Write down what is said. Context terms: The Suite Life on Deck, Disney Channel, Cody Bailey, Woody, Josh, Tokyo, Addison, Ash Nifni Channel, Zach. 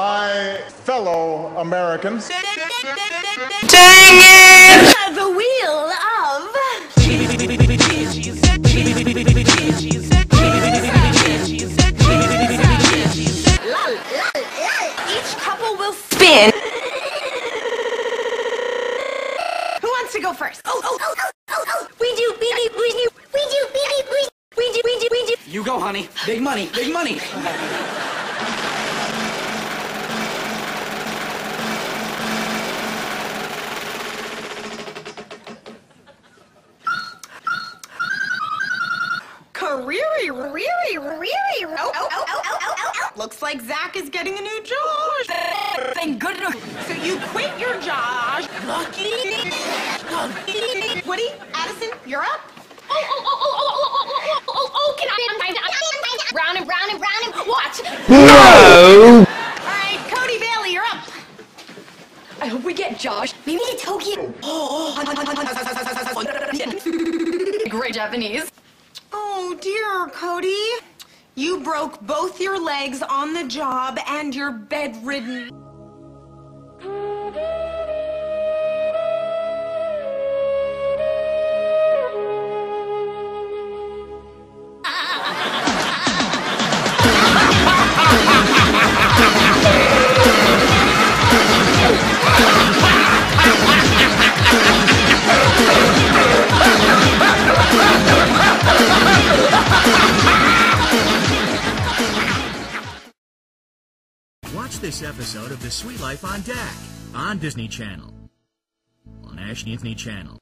my fellow Americans. Dang it! The wheel of each couple will spin. Who wants to go first? Oh! We do. You go, honey. Big money. Looks like Zach is getting a new Josh. Thank goodness. So you quit your Josh. Lucky. Woody, Addison, you're up. Oh, can I? Round and round. Watch. No. All right, Cody Bailey, you're up. I hope we get Josh. Maybe to Tokyo. Oh. Great Japanese. Oh dear, Cody. You broke both your legs on the job and you're bedridden. Watch this episode of The Suite Life on Deck on Disney Channel, on Ash Nifni Channel.